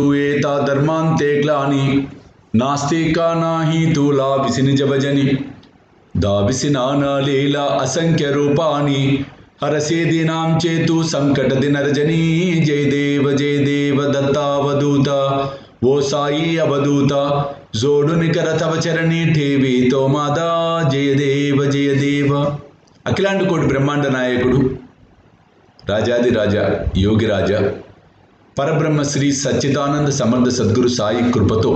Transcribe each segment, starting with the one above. तुएता धर्मांते ग्लानि नास्तिका नाही तुला विसिनि जबजनि दाविसिनाना लीला असंख्य रूपानि हरसे दिनां चेतु संकट दिनरजनी। जय देव दत्तावधूता वो साई अवधूता जोडु निकर तव चरणी ठेवी तो मादा। जय देव अखिलांडकोटि ब्रह्मांड नायकुडु राजादि राजा योगी राजा परब्रह्म श्री सच्चिदानंद समर्थ सद्गुरु साई कृपतो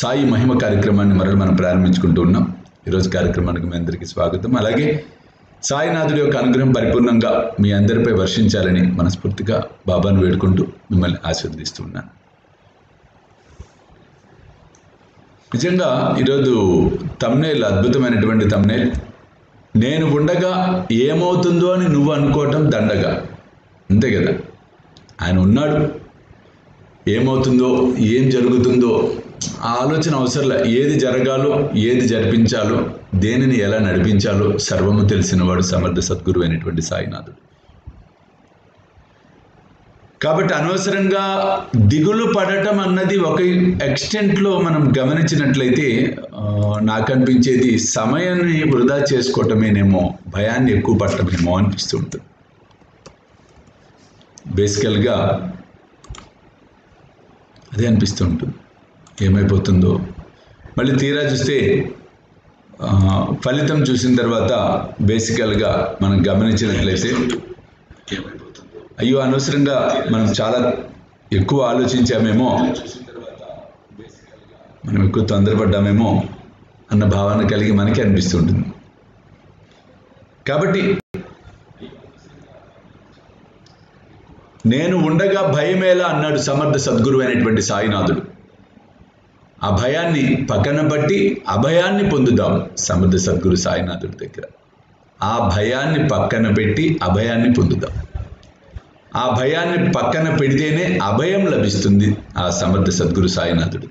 साई महिम కార్యక్రమాన్ని మరల మనం ప్రారంభించుకుంటూ ఉన్నాం। ఈ రోజు కార్యక్రమానికి మీ అందరికీ స్వాగతం। అలాగే సాయినాథుడి యొక్క అనుగ్రహం పరిపూర్ణంగా మీ అందరిపై వర్షించాలని మనస్ఫూర్తిగా బాబాను వేడుకుంటూ మిమ్మల్ని ఆశీర్వదిస్తున్నాను। నిజంగా ఈ రోజు థంబ్నెయిల్ అద్భుతమైనటువంటి థంబ్నెయిల్। నేను ఉండగా ఏమవుతుందో అని నువ్వు అనుకోవటం దండగా, అంతే కదా। ఆయన ఉన్నాడు, ఏమవుతుందో ఏం జరుగుతుందో ఆ ఆలోచన అవసరంలా। ఏది జరగాలో ఏది జరిపించాలో దేనిని ఎలా నడిపించాలో సర్వము తెలిసినవాడు సమర్థ సద్గురు అయినటువంటి సాయినాథుడు। కాబట్టి అనవసరంగా దిగులు పడటం అన్నది ఒక ఎక్స్టెంట్లో మనం గమనించినట్లయితే నాకు అనిపించేది సమయాన్ని వృధా చేసుకోవటమేనేమో, భయాన్ని ఎక్కువ పట్టమేమో అనిపిస్తూ ఉంటుంది। బేసికల్గా అదే అనిపిస్తూ ఉంటుంది, ఏమైపోతుందో। మళ్ళీ తీరా చూస్తే ఫలితం చూసిన తర్వాత బేసికల్గా మనం గమనించినట్లయితే అయ్యో అనవసరంగా మనం చాలా ఎక్కువ ఆలోచించామేమో, మనం ఎక్కువ తొందరపడ్డామేమో అన్న భావన కలిగి మనకి అనిపిస్తూ ఉంటుంది। కాబట్టి నేను ఉండగా భయమేలా అన్నాడు సమర్థ సద్గురు అయినటువంటి సాయినాథుడు। ఆ భయాన్ని పక్కన పట్టి అభయాన్ని పొందుదాం సమర్థ సద్గురు సాయినాథుడి దగ్గర। ఆ భయాన్ని పక్కన పెట్టి అభయాన్ని పొందుదాం, ఆ భయాన్ని పక్కన పెడితేనే అభయం లభిస్తుంది ఆ సమర్థ సద్గురు సాయినాథుడి।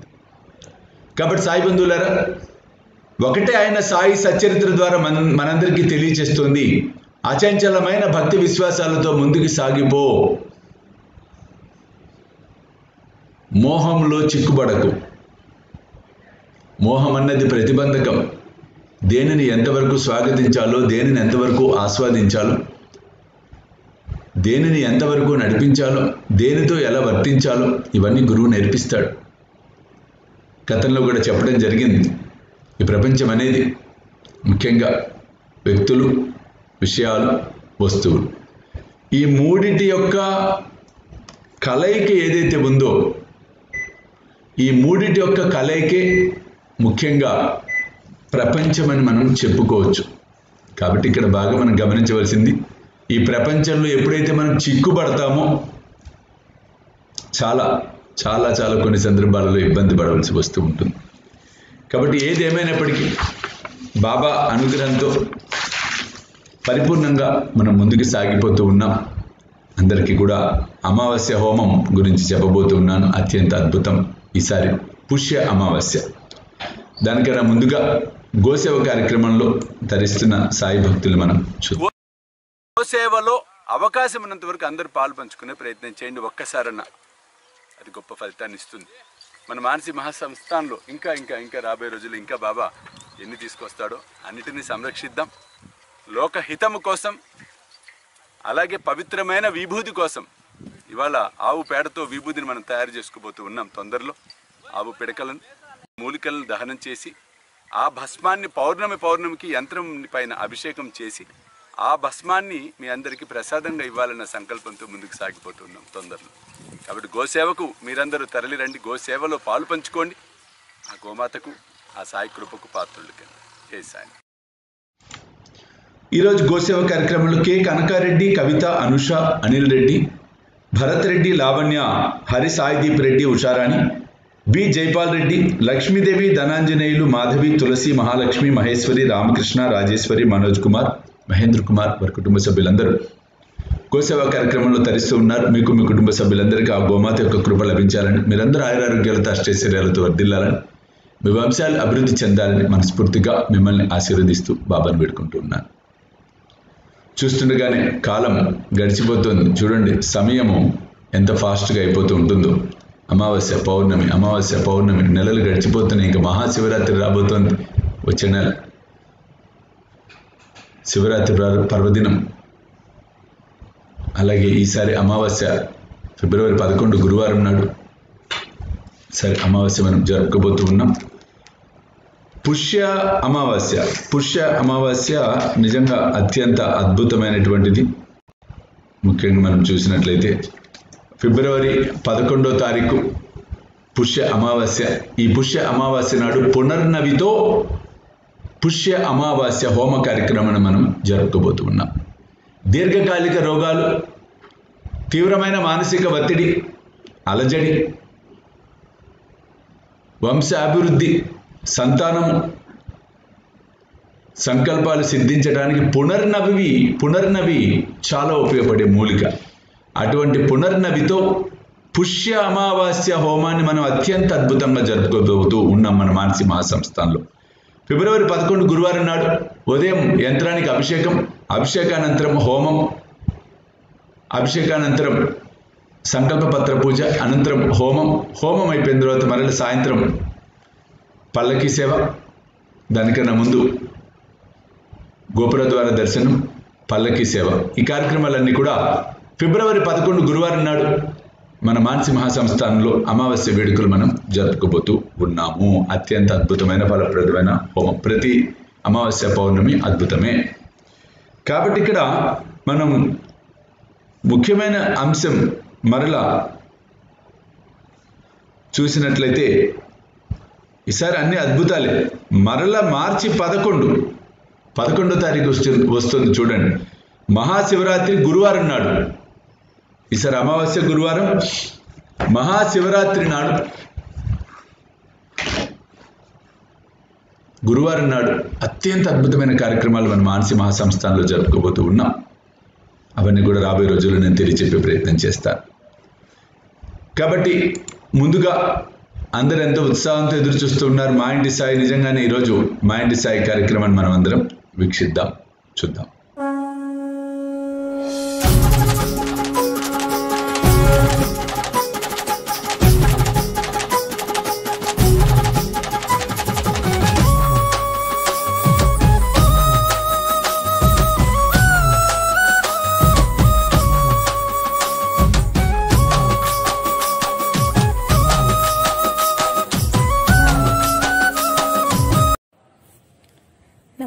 కాబట్టి సాయి బంధువులారా, ఒకటే ఆయన సాయి సచ్చరిత్ర ద్వారా మనందరికీ తెలియజేస్తుంది, అచంచలమైన భక్తి విశ్వాసాలతో ముందుకు సాగిపో, మోహంలో చిక్కుబడకు। మోహం అన్నది ప్రతిబంధకం, దేనిని ఎంతవరకు స్వాగతించాలో దేనిని ఎంతవరకు ఆస్వాదించాలో దేనిని ఎంతవరకు నడిపించాలో దేనితో ఎలా వర్తించాలో ఇవన్నీ గురువు నేర్పిస్తాడు। గతంలో కూడా చెప్పడం జరిగింది, ఈ ప్రపంచం అనేది ముఖ్యంగా వ్యక్తులు విషయాలు వస్తువులు ఈ మూడింటి యొక్క కలయిక ఏదైతే ఉందో ఈ మూడింటి యొక్క కలయికే ముఖ్యంగా ప్రపంచం అని మనం చెప్పుకోవచ్చు। కాబట్టి ఇక్కడ బాగా మనం గమనించవలసింది, ఈ ప్రపంచంలో ఎప్పుడైతే మనం చిక్కుబడతామో చాలా చాలా చాలా కొన్ని సందర్భాలలో ఇబ్బంది పడవలసి వస్తూ ఉంటుంది। కాబట్టి ఏది ఏమైనప్పటికీ బాబా అనుగ్రహంతో పరిపూర్ణంగా మనం ముందుకు సాగిపోతూ ఉన్నాం। అందరికీ కూడా అమావాస్య హోమం గురించి చెప్పబోతూ ఉన్నాను, అత్యంత అద్భుతం। ఈసారి పుష్య అమావాస్య, దానికన్నా ముందుగా గోసేవ కార్యక్రమంలో తరిస్తున్న సాయి భక్తులు మనం గోసేవలో అవకాశం ఉన్నంత వరకు అందరూ పాలు పంచుకునే ప్రయత్నం చేయండి ఒక్కసారన్న, అది గొప్ప ఫలితాన్ని ఇస్తుంది। మన మానసి మహాసంస్థానంలో ఇంకా ఇంకా ఇంకా రాబోయే రోజులు ఇంకా బాబా ఎన్ని తీసుకొస్తాడో అన్నిటినీ సంరక్షిద్దాం। లోకహితము కోసం అలాగే పవిత్రమైన విభూతి కోసం ఇవాళ ఆవు పేడతో విభూతిని మనం తయారు చేసుకోబోతూ ఉన్నాం। తొందరలో ఆవు పిడకలను మూలికలను దహనం చేసి ఆ భస్మాన్ని పౌర్ణమి పౌర్ణమికి యంత్రం పైన అభిషేకం చేసి ఆ భస్మాన్ని మీ అందరికీ ప్రసాదంగా ఇవ్వాలన్న సంకల్పంతో ముందుకు సాగిపోతూ ఉన్నాం తొందరలో। కాబట్టి గోసేవకు మీరందరూ తరలి రండి, గోసేవలో పాలు పంచుకోండి, ఆ గోమాతకు ఆ సాయి కృపకు పాత్రులు కింద ఏ సాయి। ఈరోజు గోసేవ కార్యక్రమంలో కె కనకారెడ్డి, కవిత, అనుష, అనిల్ రెడ్డి, భరత్ రెడ్డి, లావణ్య, హరి, సాయిదీప్ రెడ్డి, ఉషారాణి, బి జైపాల్ రెడ్డి, లక్ష్మీదేవి, ధనాంజనేయులు, మాధవి, తులసి, మహాలక్ష్మి, మహేశ్వరి, రామకృష్ణ, రాజేశ్వరి, మనోజ్ కుమార్, మహేంద్ర కుమార్ వారి కుటుంబ సభ్యులందరూ గోసేవా కార్యక్రమంలో తరిస్తూ ఉన్నారు। మీకు మీ కుటుంబ సభ్యులందరికీ ఆ గోమాత యొక్క కృప లభించాలని, మీరందరూ ఆయురారోగ్యాలతో అష్టైశ్వర్యాలతో వర్ధిల్లాలని, మీ వంశాలు అభివృద్ధి చెందాలని మనస్ఫూర్తిగా మిమ్మల్ని ఆశీర్వదిస్తూ బాబాను వేడుకుంటూ ఉన్నాను। చూస్తుండగానే కాలం గడిచిపోతుంది చూడండి, సమయము ఎంత ఫాస్ట్గా అయిపోతూ ఉంటుందో। అమావాస్య పౌర్ణమి నెలలు గడిచిపోతున్నాయి. ఇంకా మహాశివరాత్రి రాబోతోంది. వచ్చే నెల శివరాత్రి పర్వదినం. అలాగే ఈసారి అమావాస్య ఫిబ్రవరి 11 గురువారం నాడు సరే అమావాస్య మనం జరుపుకోబోతూ ఉన్నాం. పుష్య అమావాస్య నిజంగా అత్యంత అద్భుతమైనటువంటిది. ముఖ్యంగా మనం చూసినట్లయితే ఫిబ్రవరి 11వ తారీఖు పుష్య అమావాస్య. ఈ పుష్య అమావాస్య నాడు పునర్నవితో పుష్య అమావాస్య హోమ కార్యక్రమాన్ని మనం జరుపుకోబోతూ ఉన్నాం. దీర్ఘకాలిక రోగాలు, తీవ్రమైన మానసిక ఒత్తిడి, అలజడి, వంశాభివృద్ధి, సంతానము, సంకల్పాలు సిద్ధించడానికి పునర్నవి చాలా ఉపయోగపడే మూలిక. అటువంటి పునర్నవితో పుష్య అమావాస్య హోమాన్ని మనం అత్యంత అద్భుతంగా జరుపుకోబోతూ ఉన్నాం మన మానసి మహాసంస్థానంలో. ఫిబ్రవరి 11 గురువారం నాడు ఉదయం యంత్రానికి అభిషేకానంతరం హోమం, అభిషేకానంతరం సంకల్పపత్ర పూజ, అనంతరం హోమం అయిపోయిన తర్వాత మరల సాయంత్రం పల్లకి సేవ, దానికన్నా ముందు గోపురద్వార దర్శనం, పల్లకి సేవ. ఈ కార్యక్రమాలన్నీ కూడా ఫిబ్రవరి 11 గురువారం నాడు మన మానసి మహాసంస్థానంలో అమావాస్య వేడుకలు మనం జరుపుకోబోతూ ఉన్నాము. అత్యంత అద్భుతమైన ఫలప్రదమైన హోమం. ప్రతి అమావాస్య పౌర్ణమి అద్భుతమే. కాబట్టి ఇక్కడ మనం ముఖ్యమైన అంశం మరలా చూసినట్లయితే ఈసారి అన్ని అద్భుతాలే. మరలా మార్చి 11వ తారీఖు వస్తుంది చూడండి. మహాశివరాత్రి గురువారం నాడు, ఈసారి అమావాస్య గురువారం, మహాశివరాత్రి నాడు గురువారం నాడు అత్యంత అద్భుతమైన కార్యక్రమాలు మన మానసి మహాసంస్థానంలో జరుపుకోబోతూ ఉన్నాం. అవన్నీ కూడా రాబోయే రోజుల్లో నేను తెలియజెప్పే ప్రయత్నం చేస్తాను. కాబట్టి ముందుగా అందరూ ఎంతో ఉత్సాహంతో ఎదురు చూస్తూ ఉన్నారు. మా ఇంటి సాయి, నిజంగానే ఈరోజు మా ఇంటి సాయి కార్యక్రమాన్ని మనం అందరం వీక్షిద్దాం, చూద్దాం.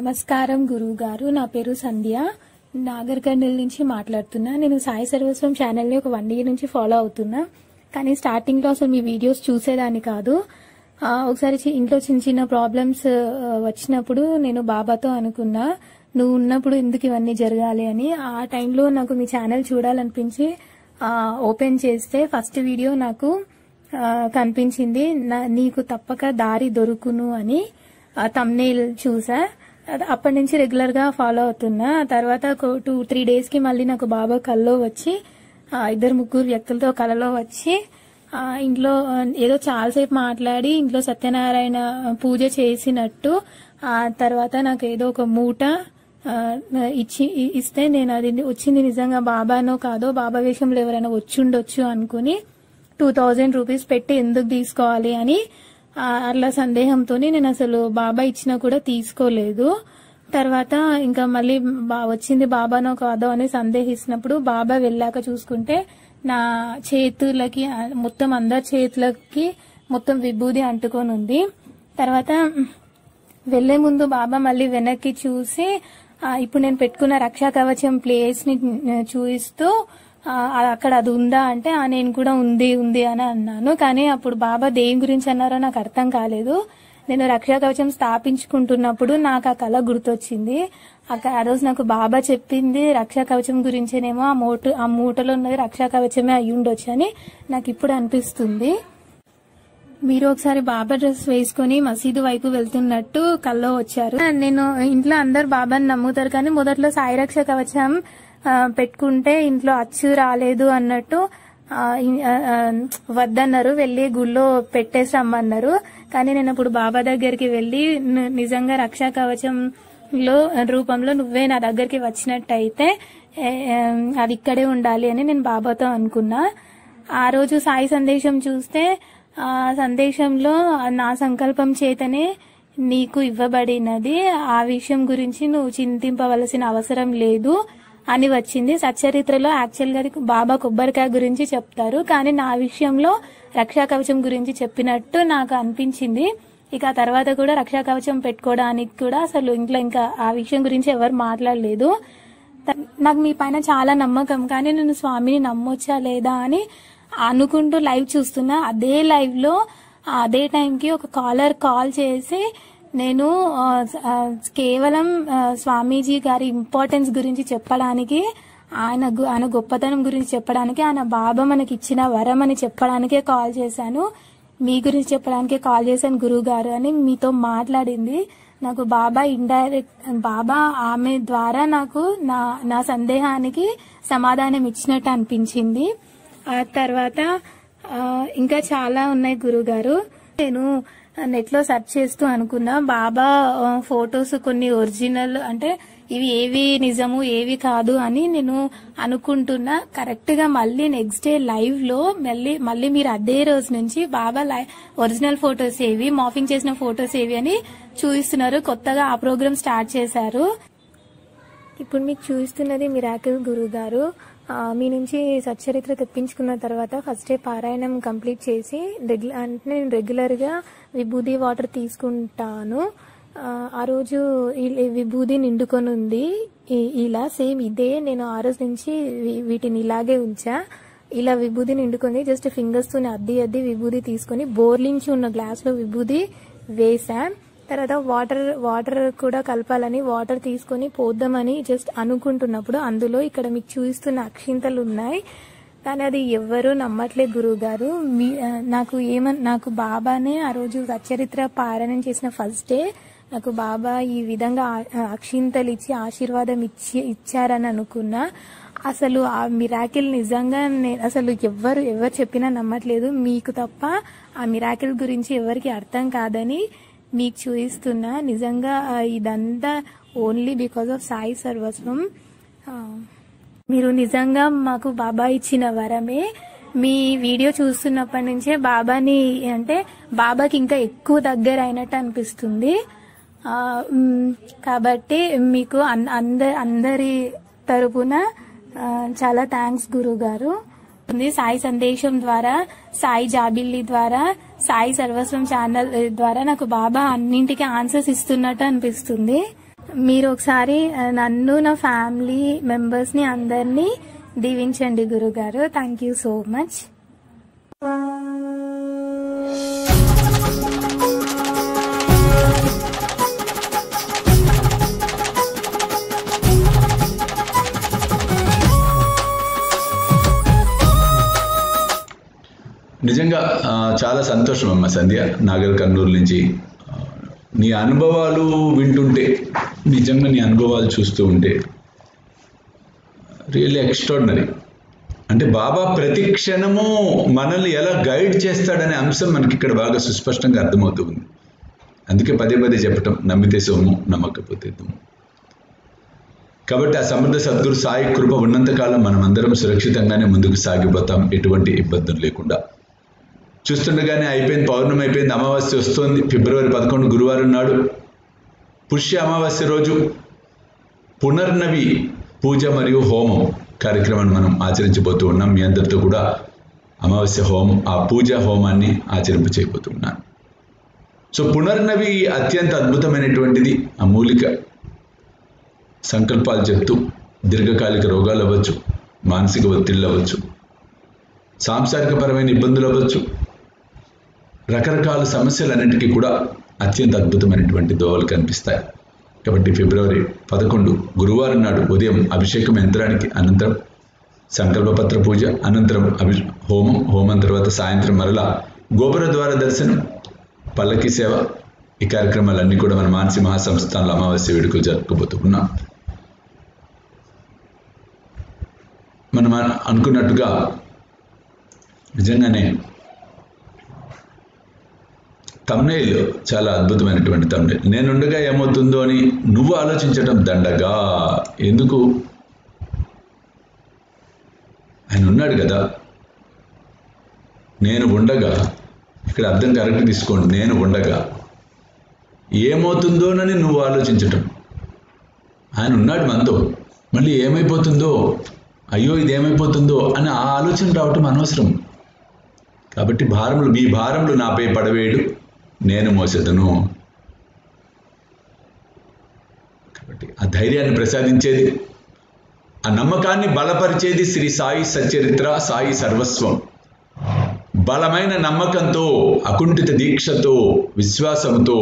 నమస్కారం గురువు గారు, నా పేరు సంధ్య, నాగర్కర్నూలు నుంచి మాట్లాడుతున్నా. నేను సాయి సర్వస్వం ఛానల్ని ఒక 1 year నుంచి ఫాలో అవుతున్నా. కానీ స్టార్టింగ్లో అసలు మీ వీడియోస్ చూసేదాన్ని కాదు. ఒకసారి ఇంట్లో చిన్న చిన్న ప్రాబ్లమ్స్ వచ్చినప్పుడు నేను బాబాతో అనుకున్నా, నువ్వు ఉన్నప్పుడు ఎందుకు ఇవన్నీ జరగాలి అని. ఆ టైంలో నాకు మీ ఛానల్ చూడాలనిపించి ఓపెన్ చేస్తే ఫస్ట్ వీడియో నాకు కనిపించింది, నీకు తప్పక దారి దొరుకును అని థంబ్నెయిల్ చూసా. అప్పటి నుంచి రెగ్యులర్ గా ఫాలో అవుతున్నా. తర్వాత 2-3 డేస్ కి మళ్ళీ నాకు బాబా కల్లో వచ్చి, 2-3 వ్యక్తులతో కలలో వచ్చి, ఇంట్లో ఏదో చాలాసేపు మాట్లాడి ఇంట్లో సత్యనారాయణ పూజ చేసినట్టు, ఆ తర్వాత నాకు ఏదో ఒక మూట ఇస్తే నేను అది వచ్చింది నిజంగా బాబానో కాదో, బాబా వేషంలో ఎవరైనా వచ్చుండొచ్చు అనుకుని 2000 రూపీస్ పెట్టి ఎందుకు తీసుకోవాలి అని అట్లా సందేహంతో నేను అసలు బాబా ఇచ్చినా కూడా తీసుకోలేదు. తర్వాత ఇంకా మళ్ళీ వచ్చింది బాబానో కాదో అని సందేహిస్తున్నప్పుడు బాబా వెళ్ళాక చూసుకుంటే నా చేతులకి మొత్తం, అందరి చేతులకి మొత్తం విభూది అంటుకొని ఉంది. తర్వాత వెళ్లే ముందు బాబా మళ్ళీ వెనక్కి చూసి ఇప్పుడు నేను పెట్టుకున్న రక్షా కవచం ప్లేస్ ని చూపిస్తూ అక్కడ అది ఉందా అంటే నేను కూడా ఉంది ఉంది అని అన్నాను. కానీ అప్పుడు బాబా దేని గురించి అన్నారో నాకు అర్థం కాలేదు. నేను రక్షా కవచం స్థాపించుకుంటున్నప్పుడు నాకు ఆ కళ గుర్తొచ్చింది. ఆ రోజు నాకు బాబా చెప్పింది రక్షా కవచం గురించేనేమో, ఆ మూటలో ఉన్నది రక్షా కవచమే అయి ఉండొచ్చు అని నాకు ఇప్పుడు అనిపిస్తుంది. మీరు ఒకసారి బాబా డ్రెస్ వేసుకుని మసీదు వైపు వెళ్తున్నట్టు కల్లో వచ్చారు. నేను ఇంట్లో అందరు బాబాని నమ్ముతారు, కానీ మొదట్లో సాయి రక్షా కవచం పెట్టుకుంటే ఇంట్లో అచ్చు రాలేదు అన్నట్టు వద్దన్నారు, వెళ్ళి గుళ్ళో పెట్టేసి రమ్మన్నారు. కానీ నేను ఇప్పుడు బాబా దగ్గరికి వెళ్ళి నిజంగా రక్షా కవచంలో రూపంలో నువ్వే నా దగ్గరికి వచ్చినట్టయితే అది ఇక్కడే ఉండాలి అని నేను బాబాతో అనుకున్నా. ఆ రోజు సాయి సందేశం చూస్తే ఆ సందేశంలో నా సంకల్పం చేతనే నీకు ఇవ్వబడినది, ఆ విషయం గురించి నువ్వు చింతింపవలసిన అవసరం లేదు అని వచ్చింది. సచ్చరిత్రలో యాక్చువల్ గా బాబా కొబ్బరికాయ గురించి చెప్తారు, కానీ నా విషయంలో రక్షా కవచం గురించి చెప్పినట్టు నాకు అనిపించింది. ఇక ఆ తర్వాత కూడా రక్షా కవచం పెట్టుకోవడానికి కూడా అసలు ఇంట్లో ఇంకా ఆ విషయం గురించి ఎవరు మాట్లాడలేదు. నాకు మీ పైన చాలా నమ్మకం, కానీ నేను స్వామిని నమ్మొచ్చా లేదా అని అనుకుంటూ లైవ్ చూస్తున్నా. అదే లైవ్ లో అదే టైంకి ఒక కాలర్ కాల్ చేసి నేను కేవలం స్వామీజీ గారి ఇంపార్టెన్స్ గురించి చెప్పడానికి, ఆయన గొప్పతనం గురించి చెప్పడానికి, ఆయన బాబా మనకి ఇచ్చిన వరం అని చెప్పడానికే కాల్ చేశాను, మీ గురించి చెప్పడానికే కాల్ చేశాను గురువు గారు అని మీతో మాట్లాడింది. నాకు బాబా ఇండైరెక్ట్ బాబా ఆమె ద్వారా నాకు నా సందేహానికి సమాధానం ఇచ్చినట్టు అనిపించింది. ఆ తర్వాత ఇంకా చాలా ఉన్నాయి గురుగారు. నేను నెట్ లో సెర్చ్ చేస్తూ అనుకున్నా బాబా ఫొటోస్ కొన్ని ఒరిజినల్ అంటే ఇవి ఏవి నిజము ఏవి కాదు అని నేను అనుకుంటున్నా. కరెక్ట్ గా మళ్ళీ నెక్స్ట్ డే లైవ్ లో మళ్ళీ మీరు అదే రోజు నుంచి బాబా ఒరిజినల్ ఫొటోస్ ఏవి మాఫింగ్ చేసిన ఫొటోస్ ఏవి అని చూపిస్తున్నారు. కొత్తగా ఆ ప్రోగ్రామ్ స్టార్ట్ చేశారు. ఇప్పుడు మీకు చూపిస్తున్నది మిరాకిల్ గురువు గారు. మీ నుంచి సచ్చరిత్ర తెప్పించుకున్న తర్వాత ఫస్ట్ డే పారాయణం కంప్లీట్ చేసి నేను రెగ్యులర్గా విభూది వాటర్ తీసుకుంటాను. ఆ రోజు విభూది నిండుకొని ఉంది ఇలా సేమ్ ఇదే. నేను ఆ రోజు నుంచి వీటిని ఇలాగే ఉంచా. ఇలా విభూది నిండుకొని జస్ట్ ఫింగర్స్ తోనే అద్ది విభూది తీసుకొని బోర్లించి ఉన్న గ్లాస్ లో విభూది వేసా. తర్వాత వాటర్ కూడా కలపాలని వాటర్ తీసుకొని పోద్దామని జస్ట్ అనుకుంటున్నప్పుడు అందులో ఇక్కడ మీకు చూపిస్తున్న అక్షింతలు ఉన్నాయి, కానీ అది ఎవ్వరూ నమ్మట్లేదు గురువు గారు. నాకు బాబానే ఆ రోజు సచ్చరిత్ర పారాయణం చేసిన ఫస్ట్ డే నాకు బాబా ఈ విధంగా అక్షింతలు ఇచ్చి ఆశీర్వాదం ఇచ్చారని అనుకున్నా. అసలు ఆ మిరాకిల్ నిజంగా అసలు ఎవరు చెప్పినా నమ్మట్లేదు. మీకు తప్ప ఆ మిరాకిల్ గురించి ఎవరికి అర్థం కాదని మీకు చూపిస్తున్నా. నిజంగా ఇదంతా ఓన్లీ బికాస్ ఆఫ్ సాయి సర్వస్వం. మీరు నిజంగా మాకు బాబా ఇచ్చిన వరమే. మీ వీడియో చూస్తున్నప్పటి నుంచే బాబాని అంటే బాబాకి ఇంకా ఎక్కువ దగ్గర అయినట్టు అనిపిస్తుంది. కాబట్టి మీకు అందరి తరపున చాలా థ్యాంక్స్ గురుగారు. సాయి సందేశం ద్వారా, సాయి జాబిల్లి ద్వారా, సాయి సర్వస్వం ఛానల్ ద్వారా నాకు బాబా అన్నింటికి ఆన్సర్స్ ఇస్తున్నట్టు అనిపిస్తుంది. మీరు ఒకసారి నన్ను నా ఫ్యామిలీ మెంబర్స్ ని అందరినీ దీవించండి గురుగారు. Thank you so much. నిజంగా చాలా సంతోషం అమ్మ సంధ్య, నాగర్ కర్నూలు నుంచి నీ అనుభవాలు వింటుంటే, నిజంగా నీ అనుభవాలు చూస్తూ ఉంటే రియల్లీ ఎక్స్ట్రాడినరీ. అంటే బాబా ప్రతి క్షణము మనల్ని ఎలా గైడ్ చేస్తాడనే అంశం మనకి ఇక్కడ బాగా సుస్పష్టంగా అర్థమవుతూ ఉంది. అందుకే పదే పదే చెప్పటం, నమ్మితే సోము నమ్మకపోతే దుమ్ము. కాబట్టి ఆ సమర్థ సద్గురు సాయి కృప ఉన్నంతకాలం మనం అందరం సురక్షితంగానే ముందుకు సాగిపోతాం, ఎటువంటి ఇబ్బందులు లేకుండా. చూస్తుండగానే అయిపోయింది, పౌర్ణమి అయిపోయింది, అమావాస్య వస్తుంది. ఫిబ్రవరి 11 గురువారం నాడు పుష్య అమావాస్య రోజు పునర్నవి పూజ మరియు హోమం కార్యక్రమాన్ని మనం ఆచరించబోతూ ఉన్నాం. మీ అందరితో కూడా అమావాస్య హోమం ఆ పూజ హోమాన్ని ఆచరింప చేయబోతూ ఉన్నాను. సో పునర్నవి అత్యంత అద్భుతమైనటువంటిది. అమూలిక సంకల్పాలు చెప్తూ దీర్ఘకాలిక రోగాలు అవ్వచ్చు, మానసిక ఒత్తిళ్ళు అవ్వచ్చు, సాంసారికపరమైన ఇబ్బందులు అవ్వచ్చు, రకరకాల సమస్యలన్నింటికీ కూడా అత్యంత అద్భుతమైనటువంటి దోవలు కనిపిస్తాయి. కాబట్టి ఫిబ్రవరి 11 గురువారం నాడు ఉదయం అభిషేకం యంత్రానికి, అనంతరం సంకల్పపత్ర పూజ, అనంతరం హోమం తర్వాత సాయంత్రం మరలా గోపుర ద్వార దర్శనం, పల్లకి సేవ. ఈ కార్యక్రమాలన్నీ కూడా మన మానసి మహాసంస్థానంలో అమావాస్య వేడుకలు జరుపుకోబోతూ ఉన్నాం. మనం అనుకున్నట్టుగా నిజంగానే తమ్నైల్ చాలా అద్భుతమైనటువంటి తమ్నైల్. నేనుండగా ఏమవుతుందో అని నువ్వు ఆలోచించడం దండగా. ఎందుకు? ఆయన ఉన్నాడు కదా, నేను ఉండగా, ఇక్కడ అర్థం కరెక్ట్ తీసుకోండి, నేను ఉండగా ఏమవుతుందోనని నువ్వు ఆలోచించటం. ఆయన ఉన్నాడు మనతో, మళ్ళీ ఏమైపోతుందో, అయ్యో ఇదేమైపోతుందో అని ఆ ఆలోచన రావటం అనవసరం. కాబట్టి భారములు, మీ భారములు నాపై పడవేయడు, నేను మోసెదను. కాబట్టి ఆ ధైర్యాన్ని ప్రసాదించేది, ఆ నమ్మకాన్ని బలపరిచేది శ్రీ సాయి సచ్చరిత్ర, సాయి సర్వస్వం. బలమైన నమ్మకంతో, అకుంఠిత దీక్షతో, విశ్వాసంతో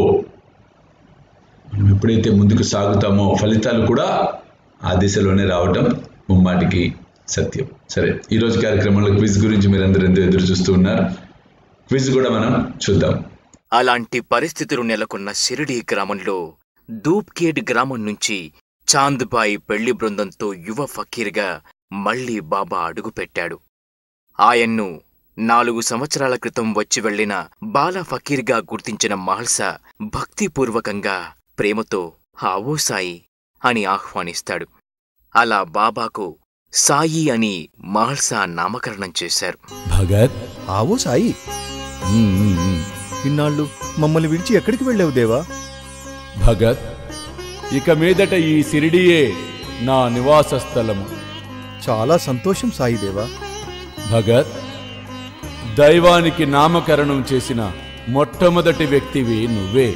మనం ఎప్పుడైతే ముందుకు సాగుతామో ఫలితాలు కూడా ఆ దిశలోనే రావటం ముమ్మాటికి సత్యం. సరే, ఈరోజు కార్యక్రమంలో క్విజ్ గురించి మీరందరూ ఎదురు చూస్తూ ఉన్నారు. క్విజ్ కూడా మనం చూద్దాం. అలాంటి పరిస్థితులు నెలకొన్న షిరిడి గ్రామంలో దూప్కేట్ గ్రామం నుంచి చాంద్బాయి పెళ్లి బృందంతో యువ ఫకీర్గా మళ్లీ బాబా అడుగుపెట్టాడు. ఆయన్ను 4 సంవత్సరాల క్రితం వచ్చి వెళ్లిన బాల ఫకీర్గా గుర్తించిన మహల్సా భక్తిపూర్వకంగా, ప్రేమతో "ఆవో సాయి" అని ఆహ్వానిస్తాడు. అలా బాబాకు సాయి అని మహల్సా నామకరణం చేశారు. భగత్, ఆవో సాయి, ఇన్నాళ్ళు మమ్మల్ని విడిచి ఎక్కడికి వెళ్ళావు దేవా? భగత్, ఇక మీదట ఈ షిరిడియే నా నివాస స్థలము. చాలా సంతోషం సాయి దేవా. భగత్, దైవానికి నామకరణం చేసిన మొట్టమొదటి వ్యక్తివి నువ్వే.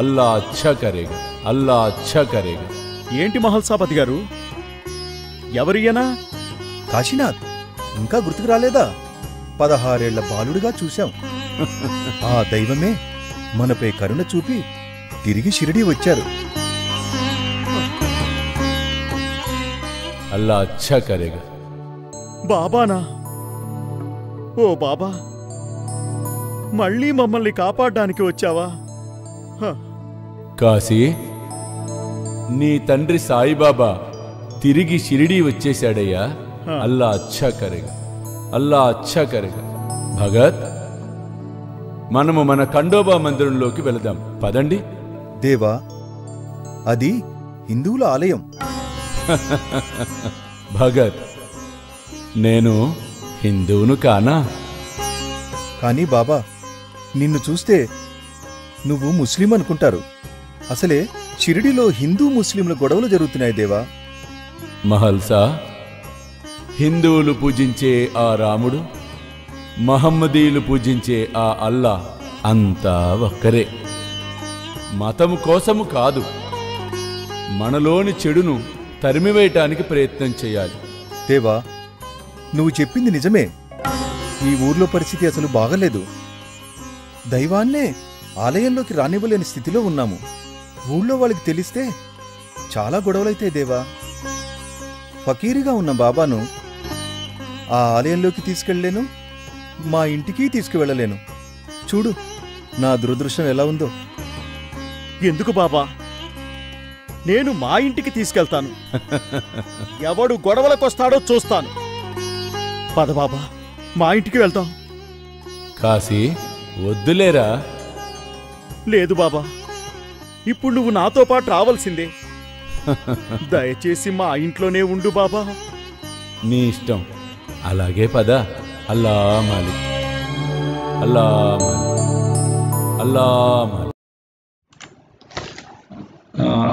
అల్లా అచ్చా కరేగా, అల్లా అచ్చా కరేగా. ఏంటి మహల్సాపతి గారు, ఎవరియనా? కాశీనాథ్, ఇంకా గుర్తుకు రాలేదా? 16 ఏళ్ల బాలుడిగా చూశాం. ఆ దైవమే మనపై కరుణ చూపి తిరిగి షిరిడి వచ్చారు. అల్లా అచ్చా కరేగా. బాబానా, ఓ బాబా, మళ్ళీ మమ్మల్ని కాపాడడానికి వచ్చావా? కాశీ, నీ తండ్రి సాయిబాబా తిరిగి షిరిడి వచ్చేశాడయ్యా. అల్లా అచ్చా కరేగా, అల్లా అచ్చా కరేగా. భగత్, మనము మన ఖండోబా మందిరంలోకి వెళదాం, పదండి. దేవా, అది హిందువుల ఆలయం. భగత్, నేను హిందువును కానా? కానీ బాబా, నిన్ను చూస్తే నువ్వు ముస్లిం అనుకుంటారు. అసలే షిరిడిలో హిందూ ముస్లింల గొడవలు జరుగుతున్నాయి దేవా. మహల్సా, హిందువులు పూజించే ఆ రాముడు, మహమ్మదీయులు పూజించే ఆ అల్లా అంతా ఒక్కరే. మతము కోసము కాదు, మనలోని చెడును తరిమివేయటానికి ప్రయత్నం చేయాలి. దేవా, నువ్వు చెప్పింది నిజమే. ఈ ఊర్లో పరిస్థితి అసలు బాగలేదు. దైవాన్నే ఆలయంలోకి రానివ్వలేని స్థితిలో ఉన్నాము. ఊళ్ళో వాళ్ళకి తెలిస్తే చాలా గొడవలైతే దేవా. ఫకీరిగా ఉన్న బాబాను ఆ ఆలయంలోకి తీసుకెళ్లేను, మా ఇంటికి తీసుకువెళ్ళలేను. చూడు నా దురదృష్టం ఎలా ఉందో. ఎందుకు బాబా, నేను మా ఇంటికి తీసుకెళ్తాను. ఎవడు గొడవలకొస్తాడో చూస్తాను. పద బాబా, మా ఇంటికి వెళ్తాం. కాశీ, వద్దులేరా. లేదు బాబా, ఇప్పుడు నువ్వు నాతో పాటు రావాల్సిందే. దయచేసి మా ఇంట్లోనే ఉండు బాబా. నీ ఇష్టం. అలాగే పద. అల్లా మాలి, అల్లా మాలి, అల్లా మాలి.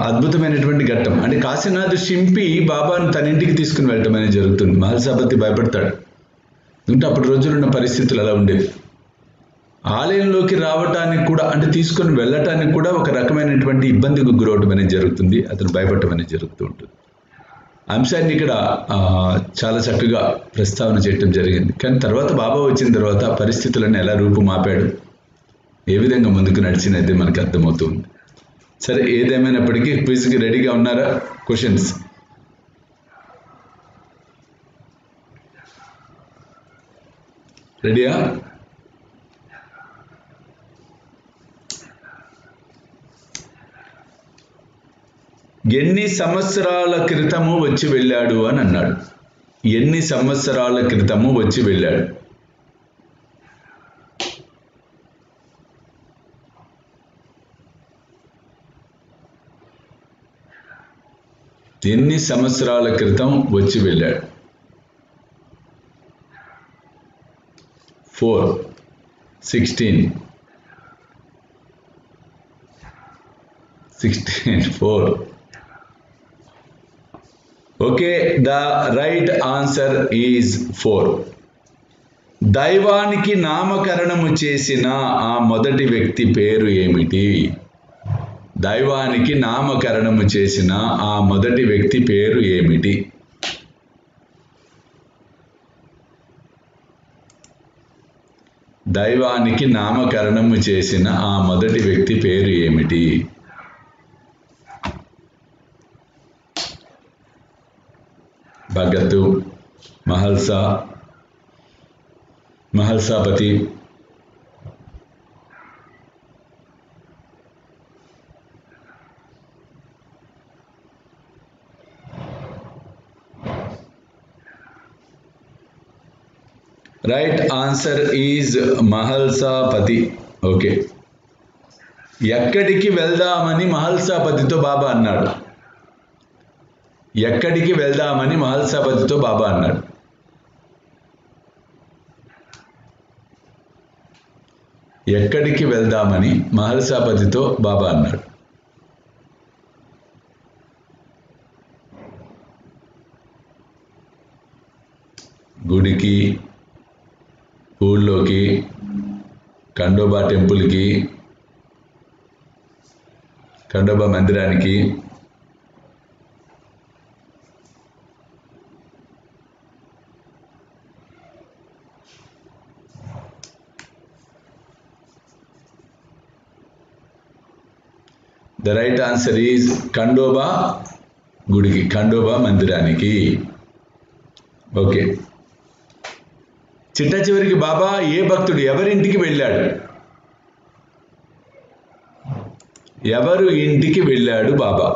అద్భుతమైనటువంటి ఘట్టం. అంటే కాశీనాథ్ షింపి బాబాను తన ఇంటికి తీసుకుని వెళ్ళటం అనేది జరుగుతుంది. మహల్సాపతి భయపడతాడు. ఎందుకంటే అప్పటి రోజులున్న పరిస్థితులు అలా ఉండేవి. ఆలయంలోకి రావటానికి కూడా, అంటే తీసుకొని వెళ్ళటానికి కూడా ఒక రకమైనటువంటి ఇబ్బందికి గురవటం అనేది జరుగుతుంది. అతను భయపడటం అనేది జరుగుతూ ఉంటుంది. అంశాన్ని ఇక్కడ చాలా చక్కగా ప్రస్తావన చేయటం జరిగింది. కానీ తర్వాత బాబా వచ్చిన తర్వాత పరిస్థితులను ఎలా రూపుమాపాడు, ఏ విధంగా ముందుకు నడిచినది మనకు అర్థమవుతుంది. సరే, ఏదేమైనప్పటికీ క్విజ్కి రెడీగా ఉన్నారా? క్వశ్చన్స్. రెడీయా? ఎన్ని సంవత్సరాల క్రితము వచ్చి వెళ్ళాడు అని అన్నాడు. ఎన్ని సంవత్సరాల క్రితము వచ్చి వెళ్ళాడు? 8 సంవత్సరాల క్రితం వచ్చి వెళ్ళాడు. 4, 16, 16, 4. Okay, the right answer is 4. దైవానికి నామకరణము చేసిన ఆ మొదటి వ్యక్తి పేరు ఏమిటి? దైవానికి నామకరణము చేసిన ఆ మొదటి వ్యక్తి పేరు ఏమిటి? దైవానికి నామకరణము చేసిన ఆ మొదటి వ్యక్తి పేరు ఏమిటి? భగతు, మహల్సా, Mhalsapati, right answer is Mhalsapati. okay. ఎక్కడికి వెళ్దామని మహల్సాపతితో బాబా అన్నాడు? ఎక్కడికి వెళ్దామని మహల్సాపతితో బాబా అన్నాడు? ఎక్కడికి వెళ్దామని మహల్సాపతితో బాబా అన్నాడు? గుడికి, ఊళ్ళోకి, ఖండోబా టెంపుల్కి, ఖండోబా మందిరానికి. The right answer is Khandoba గుడికి, ఖండోబా మందిరానికి. ఓకే. చిట్ట చివరికి బాబా ఏ భక్తుడు ఎవరింటికి వెళ్ళాడు? ఎవరు ఇంటికి వెళ్ళాడు బాబా?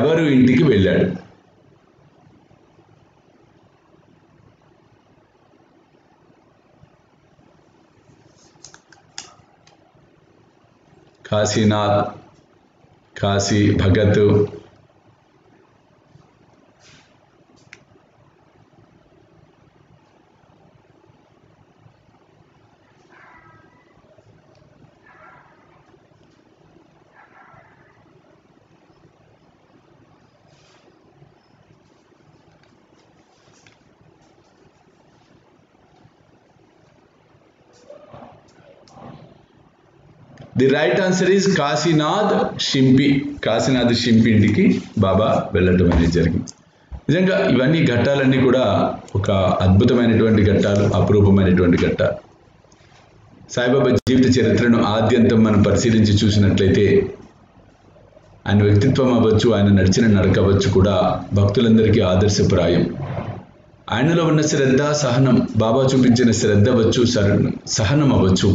ఎవరు ఇంటికి వెళ్ళాడు? काशीनाथ, काशी भगत, The right answer is Kashinath Shimpi. Kashinath Shimpi ఇంటికి బాబా వెళ్ళడం అనేది జరిగింది. నిజంగా ఇవన్నీ ఘట్టాలన్నీ కూడా ఒక అద్భుతమైనటువంటి ఘట్టాలు, అపురూపమైనటువంటి ఘట్టాలు. సాయిబాబా జీవిత చరిత్రను ఆద్యంతం మనం పరిశీలించి చూసినట్లయితే ఆయన వ్యక్తిత్వం అవ్వచ్చు, ఆయన నడిచిన నడక అవ్వచ్చు కూడా భక్తులందరికీ ఆదర్శప్రాయం. ఆయనలో ఉన్న శ్రద్ధ, సహనం, బాబా చూపించిన శ్రద్ధ అవ్వచ్చు, సహనం అవ్వచ్చు,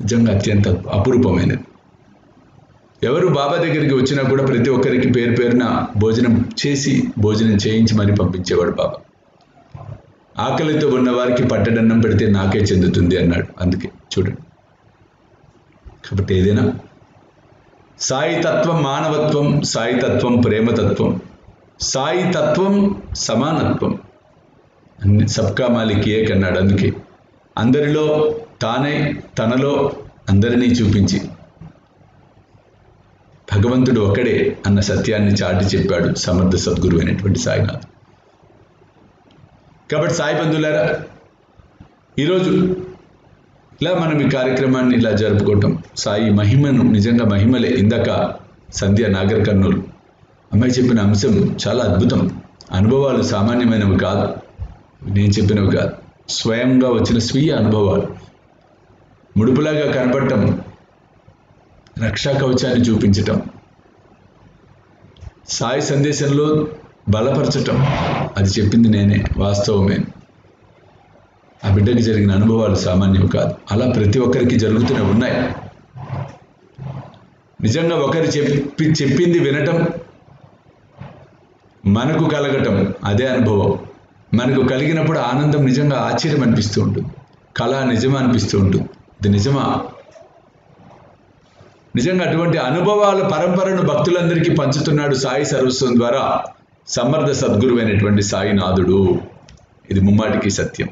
నిజంగా అత్యంత అపురూపమైనది. ఎవరు బాబా దగ్గరికి వచ్చినా కూడా ప్రతి ఒక్కరికి పేరు పేరున భోజనం చేసి, భోజనం చేయించి మరీ పంపించేవాడు బాబా. ఆకలితో ఉన్నవారికి పట్టడన్నం పెడితే నాకే చెందుతుంది అన్నాడు. అందుకే చూడండి, కాబట్టి ఏదైనా సాయితత్వం మానవత్వం, సాయితత్వం ప్రేమతత్వం, సాయితత్వం సమానత్వం, అన్ని సబ్కా మాలిక్ ఏక్ అన్నాడు. అందుకే అందరిలో తానే, తనలో అందరినీ చూపించి భగవంతుడు ఒకడే అన్న సత్యాన్ని చాటి చెప్పాడు సమర్థ సద్గురు అయినటువంటి సాయినాథ్. కాబట్టి సాయి బంధువులారా, ఈరోజు ఇలా మనం ఈ కార్యక్రమాన్ని ఇలా జరుపుకోవటం సాయి మహిమను, నిజంగా మహిమలే. ఇందాక సంధ్య నాగర్ కర్నూలు అమ్మాయి చెప్పిన అంశం చాలా అద్భుతం. అనుభవాలు సామాన్యమైనవి కాదు, నేను చెప్పినవి కాదు, స్వయంగా వచ్చిన స్వీయ అనుభవాలు. ముడుపులాగా కనపడటం, రక్షా కవచాన్ని చూపించటం, సాయి సందేశంలో బలపరచటం, అది చెప్పింది నేనే, వాస్తవమే. ఆ బిడ్డకి జరిగిన అనుభవాలు సామాన్యం కాదు, అలా ప్రతి ఒక్కరికి జరుగుతూనే ఉన్నాయి. నిజంగా ఒకరు చెప్పింది వినటం, మనకు కలగటం, అదే అనుభవం. మనకు కలిగినప్పుడు ఆనందం, నిజంగా ఆశ్చర్యం అనిపిస్తూ ఉంటుంది, కళ నిజమా అనిపిస్తూ ఉంటుంది, ఇది నిజమా. నిజంగా అటువంటి అనుభవాల పరంపరను భక్తులందరికీ పంచుతున్నాడు సాయి సర్వస్వం ద్వారా సమర్థ సద్గురు అయినటువంటి సాయినాథుడు. ఇది ముమ్మాటికి సత్యం.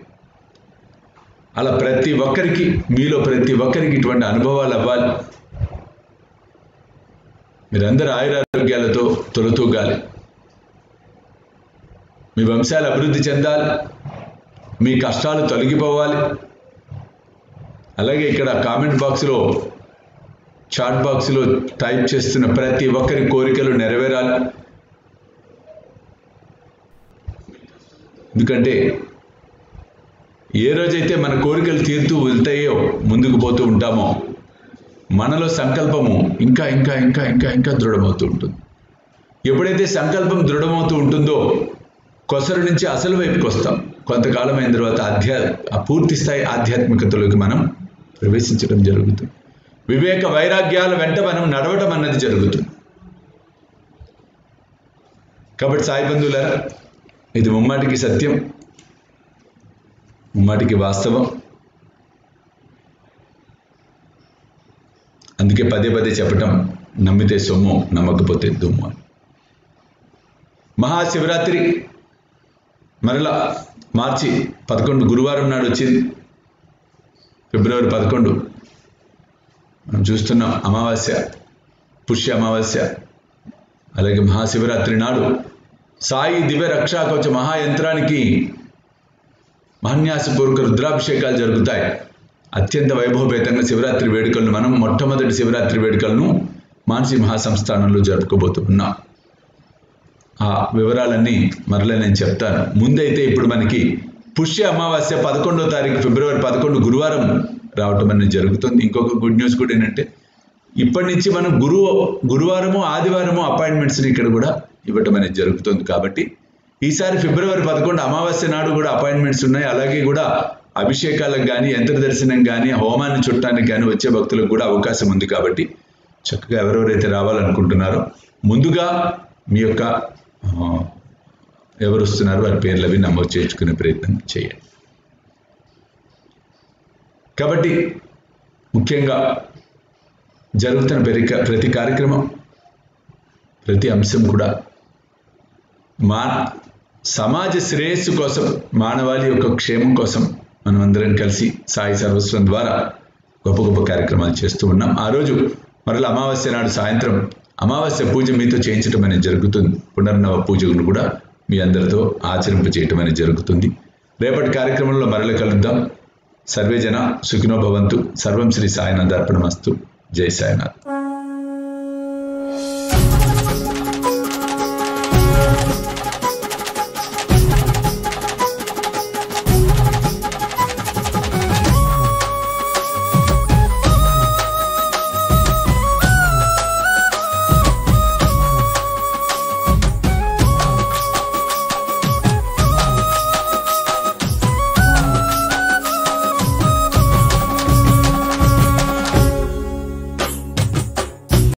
అలా ప్రతి ఒక్కరికి, మీలో ప్రతి ఒక్కరికి ఇటువంటి అనుభవాలు అవ్వాలి. మీరందరూ ఆయురారోగ్యాలతో తొలతూగాలి, మీ వంశాలు అభివృద్ధి చెందాలి, మీ కష్టాలు తొలగిపోవాలి. అలాగే ఇక్కడ కామెంట్ బాక్స్లో, చాట్ బాక్స్లో టైప్ చేస్తున్న ప్రతి ఒక్కరి కోరికలు నెరవేరాలి. ఎందుకంటే ఏ రోజైతే మన కోరికలు తీరుతూ వెళ్తాయో, ముందుకు పోతూ ఉంటామో, మనలో సంకల్పము ఇంకా ఇంకా ఇంకా ఇంకా ఇంకా దృఢమవుతూ ఉంటుంది. ఎప్పుడైతే సంకల్పం దృఢమవుతూ ఉంటుందో, కొసరు నుంచి అసలు వైపుకి వస్తాం. కొంతకాలం అయిన తర్వాత పూర్తి స్థాయి ఆధ్యాత్మికతలోకి మనం ప్రవేశించడం జరుగుతుంది. వివేక వైరాగ్యాల వెంట మనం నడవటం అన్నది జరుగుతుంది. కాబట్టి సాయి బంధువులారా, ఇది ముమ్మాటికి సత్యం, ముమ్మాటికి వాస్తవం. అందుకే పదే పదే చెప్పటం, నమ్మితే సొమ్ము, నమ్మకపోతే దుమ్ము. మహాశివరాత్రి మరలా మార్చి 11 గురువారం నాడు వచ్చింది. ఫిబ్రవరి 11 మనం చూస్తున్నాం అమావాస్య, పుష్య అమావాస్య. అలాగే మహాశివరాత్రి నాడు సాయి దివ్య రక్షా కవచ మహాయంత్రానికి మహాన్యాసపూర్వక రుద్రాభిషేకాలు జరుగుతాయి. అత్యంత వైభవపేతంగా శివరాత్రి వేడుకలను, మనం మొట్టమొదటి శివరాత్రి వేడుకలను మాన్సి మహాసంస్థానంలో జరుపుకోబోతున్నాం. ఆ వివరాలన్నీ మరలా నేను చెప్తాను. ముందైతే ఇప్పుడు మనకి పుష్య అమావాస్య 11వ తారీఖు ఫిబ్రవరి 11 గురువారం రావటం అనేది జరుగుతుంది. ఇంకొక గుడ్ న్యూస్ కూడా ఏంటంటే, ఇప్పటి నుంచి మనం గురువారము ఆదివారము అపాయింట్మెంట్స్ని ఇక్కడ కూడా ఇవ్వటం అనేది జరుగుతుంది. కాబట్టి ఈసారి ఫిబ్రవరి 11 అమావాస్య నాడు కూడా అపాయింట్మెంట్స్ ఉన్నాయి. అలాగే కూడా అభిషేకాలకు కానీ, యంత్ర దర్శనం కానీ, హోమాన్ని చుట్టానికి కానీ వచ్చే భక్తులకు కూడా అవకాశం ఉంది. కాబట్టి చక్కగా ఎవరెవరైతే రావాలనుకుంటున్నారో, ముందుగా మీ యొక్క ఎవరు వస్తున్నారు వారి పేర్లు అవి నమోదు చేయించుకునే ప్రయత్నం చేయండి. కాబట్టి ముఖ్యంగా జరుగుతున్న ప్రతి కార్యక్రమం, ప్రతి అంశం కూడా సమాజ శ్రేయస్సు కోసం, మానవాళి యొక్క క్షేమం కోసం మనం అందరం కలిసి సాయి సర్వస్వం ద్వారా గొప్ప గొప్ప కార్యక్రమాలు చేస్తూ ఉన్నాం. ఆ రోజు మరలా అమావాస్య నాడు సాయంత్రం అమావాస్య పూజ మీతో చేయించడం అనేది జరుగుతుంది. పునర్నవ పూజను కూడా మీ అందరితో ఆచరింపచేయటం అనేది జరుగుతుంది. రేపటి కార్యక్రమంలో మరలా కలుద్దాం. సర్వే జన సుఖినో భవంతు. సర్వం శ్రీ సాయినాథార్పణమస్తు. జై సాయినాథ్.